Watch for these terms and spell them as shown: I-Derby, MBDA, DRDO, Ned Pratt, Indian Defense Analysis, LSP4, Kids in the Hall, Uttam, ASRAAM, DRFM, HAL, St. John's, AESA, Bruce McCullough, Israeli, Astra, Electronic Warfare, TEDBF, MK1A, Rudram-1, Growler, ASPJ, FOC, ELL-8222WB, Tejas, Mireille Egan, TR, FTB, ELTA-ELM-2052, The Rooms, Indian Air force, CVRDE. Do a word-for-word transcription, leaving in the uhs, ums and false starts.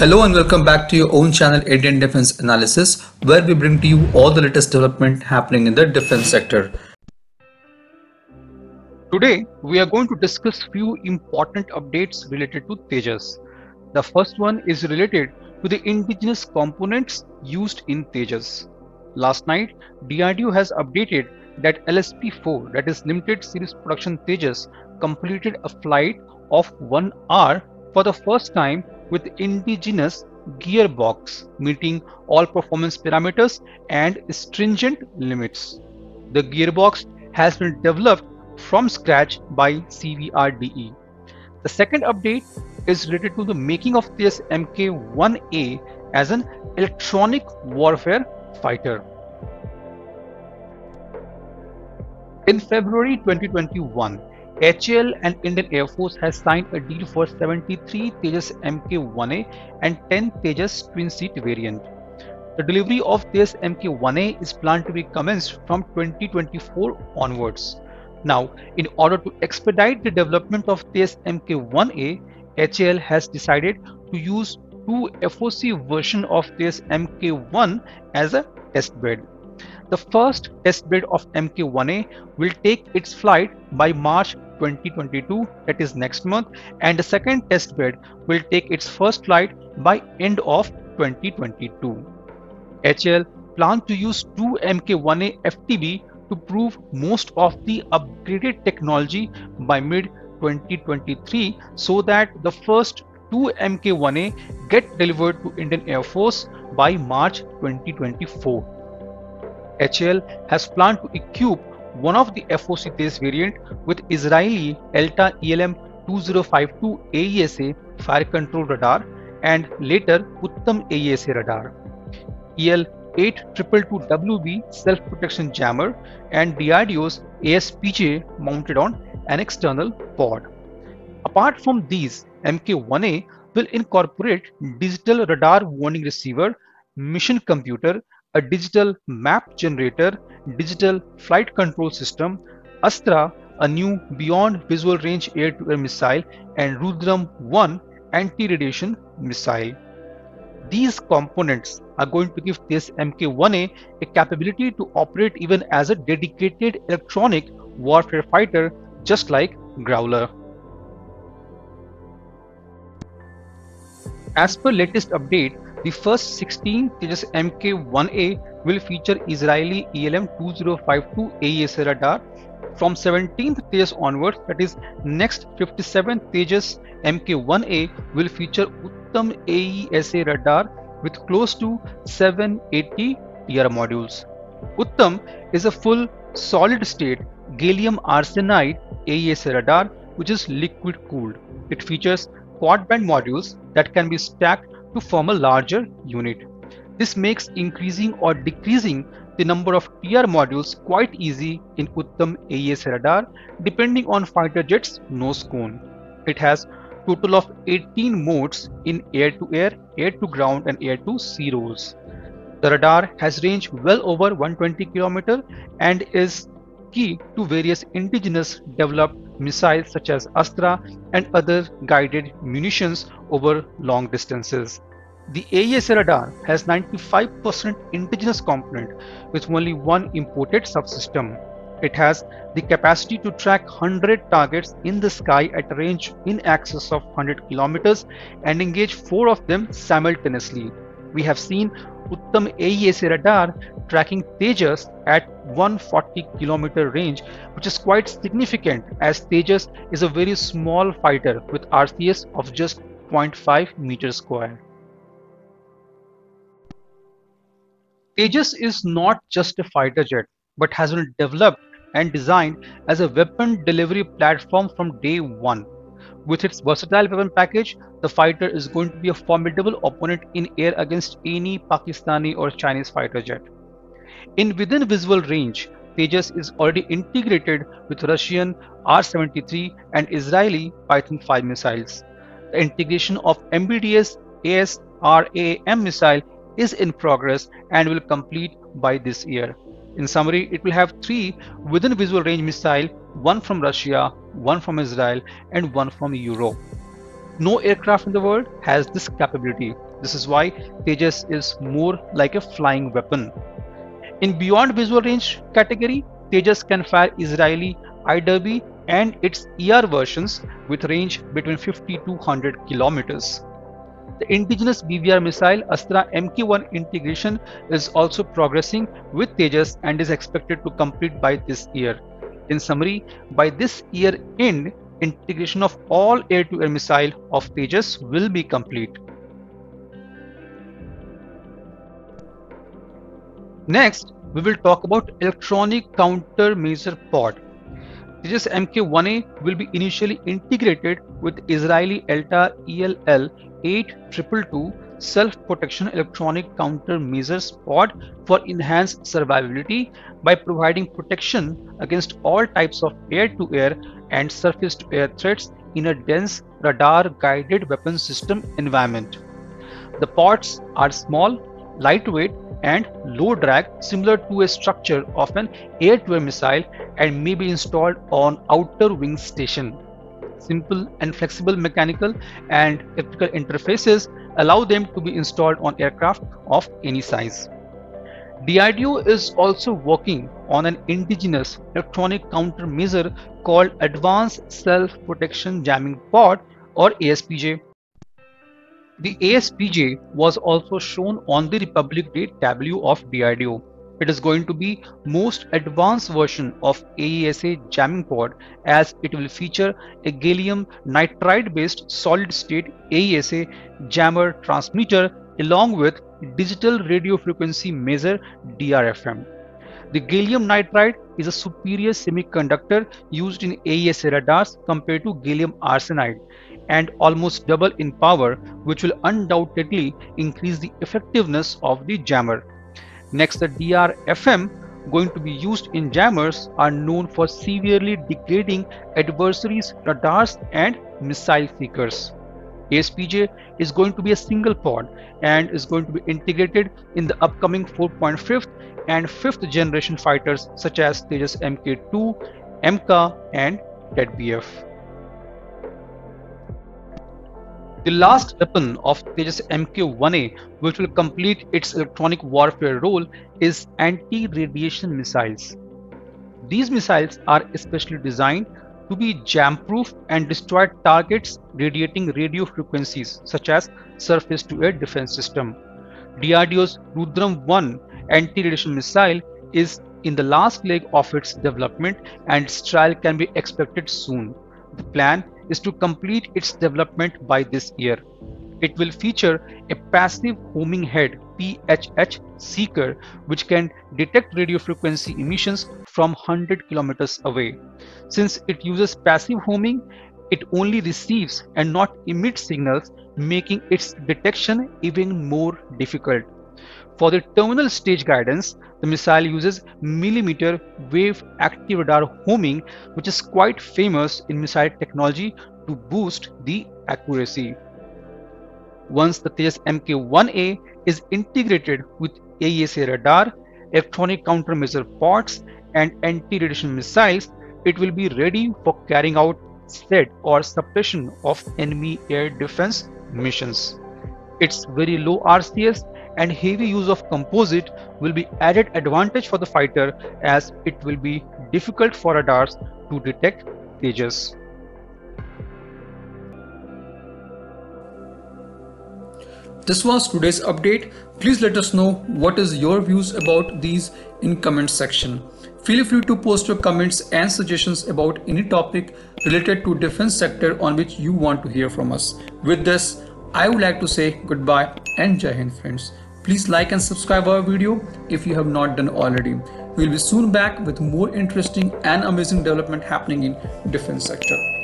Hello and welcome back to your own channel Indian Defense Analysis, where we bring to you all the latest development happening in the defense sector. Today we are going to discuss few important updates related to Tejas. The first one is related to the indigenous components used in Tejas. Last night D R D O has updated that L S P four, that is limited series production Tejas, completed a flight of one hour for the first time with indigenous gearbox, meeting all performance parameters and stringent limits. The gearbox has been developed from scratch by C V R D E. The second update is related to the making of this M K one A as an electronic warfare fighter. In February twenty twenty-one, H A L and Indian Air Force has signed a deal for seventy-three Tejas M K one A and ten Tejas twin seat variant. The delivery of this M K one A is planned to be commenced from twenty twenty-four onwards. Now, in order to expedite the development of this M K one A, H A L has decided to use two F O C version of this M K one as a testbed. The first testbed of M K one A will take its flight by March twenty twenty-two, that is next month, and the second testbed will take its first flight by end of twenty twenty-two. H A L plans to use two M K one A F T B to prove most of the upgraded technology by mid twenty twenty-three, so that the first two M K one A get delivered to Indian Air Force by March twenty twenty-four. H A L has planned to equip one of the F O C Tejas variant with Israeli E L T A E L M twenty fifty-two A E S A fire control radar and later Uttam A E S A radar, E L eight two two two W B self-protection jammer and D R D O's A S P J mounted on an external pod. Apart from these, M K one A will incorporate digital radar warning receiver, mission computer, a digital map generator, digital flight control system, Astra, a new beyond visual range air-to-air missile, and Rudram one anti-radiation missile. These components are going to give this M K one A a capability to operate even as a dedicated electronic warfare fighter, just like Growler. As per latest update, the first sixteen Tejas M K one A will feature Israeli E L M twenty fifty-two A E S A radar. From seventeenth Tejas onwards, that is next fifty-seventh Tejas M K one A will feature Uttam A E S A radar with close to seven eighty T R modules. Uttam is a full solid-state gallium arsenide A E S A radar which is liquid-cooled. It features quad-band modules that can be stacked to form a larger unit. This makes increasing or decreasing the number of T R modules quite easy in Uttam A E S A radar depending on fighter jet's nose cone. It has total of eighteen modes in air-to-air, air-to-ground and air-to-sea roles. The radar has range well over one hundred twenty kilometers and is key to various indigenous developed missiles such as Astra and other guided munitions over long distances. The A E S A radar has ninety-five percent indigenous component with only one imported subsystem. It has the capacity to track one hundred targets in the sky at a range in excess of one hundred kilometers and engage four of them simultaneously. We have seen Uttam A E S A radar tracking Tejas at one hundred forty kilometer range, which is quite significant as Tejas is a very small fighter with R C S of just zero point five meters square. Tejas is not just a fighter jet but has been developed and designed as a weapon delivery platform from day one. With its versatile weapon package, the fighter is going to be a formidable opponent in air against any Pakistani or Chinese fighter jet. In within visual range, Tejas is already integrated with Russian R seventy-three and Israeli Python five missiles. The integration of M B D A's A S R A A M missile is in progress and will complete by this year. In summary, it will have three within visual range missiles, one from Russia, one from Israel and one from Europe. No aircraft in the world has this capability. This is why Tejas is more like a flying weapon. In beyond visual range category, Tejas can fire Israeli I-Derby and its E R versions with range between fifty to one hundred kilometers. The indigenous B V R missile Astra M K one integration is also progressing with Tejas and is expected to complete by this year. In summary, by this year end, integration of all air-to-air missile of Tejas will be complete. Next, we will talk about electronic countermeasure pod. Tejas M K one A will be initially integrated with Israeli E L T A E L M twenty five fifty two self-protection electronic countermeasures pod for enhanced survivability by providing protection against all types of air-to-air and surface-to-air threats in a dense radar-guided weapons system environment. The pods are small, lightweight, and low drag, similar to a structure of an air-to-air missile, and may be installed on outer wing station. Simple and flexible mechanical and electrical interfaces allow them to be installed on aircraft of any size. D R D O is also working on an indigenous electronic countermeasure called Advanced Self-Protection Jamming Pod, or A S P J. The A S P J was also shown on the Republic Day tableau of D R D O. It is going to be most advanced version of A E S A jamming pod, as it will feature a gallium nitride based solid state A E S A jammer transmitter along with digital radio frequency measure D R F M. The gallium nitride is a superior semiconductor used in A E S A radars compared to gallium arsenide, and almost double in power, which will undoubtedly increase the effectiveness of the jammer. Next, the D R F M going to be used in jammers are known for severely degrading adversaries' radars and missile seekers. A S P J is going to be a single pod and is going to be integrated in the upcoming four point five and fifth generation fighters such as Tejas M K two, M K A and T E D B F. The last weapon of Tejas M K one A, which will complete its electronic warfare role, is anti-radiation missiles. These missiles are especially designed to be jam-proof and destroy targets radiating radio frequencies such as surface-to-air defense system. D R D O's Rudram one anti-radiation missile is in the last leg of its development, and its trial can be expected soon. The plan is to complete its development by this year. It will feature a passive homing head P H H seeker, which can detect radio frequency emissions from one hundred kilometers away. Since it uses passive homing, it only receives and not emits signals, making its detection even more difficult. For the terminal stage guidance, the missile uses millimeter wave active radar homing, which is quite famous in missile technology, to boost the accuracy. Once the Tejas M K one A is integrated with A E S A radar, electronic countermeasure pods and anti-radiation missiles, it will be ready for carrying out S A D or suppression of enemy air defense missions. Its very low R C S and heavy use of composite will be added advantage for the fighter, as it will be difficult for radars to detect Tejas. This was today's update. Please let us know what is your views about these in comment section. Feel free to post your comments and suggestions about any topic related to defense sector on which you want to hear from us. With this, I would like to say goodbye and Jai Hind, friends. Please like and subscribe our video if you have not done already. We'll be soon back with more interesting and amazing development happening in defense sector.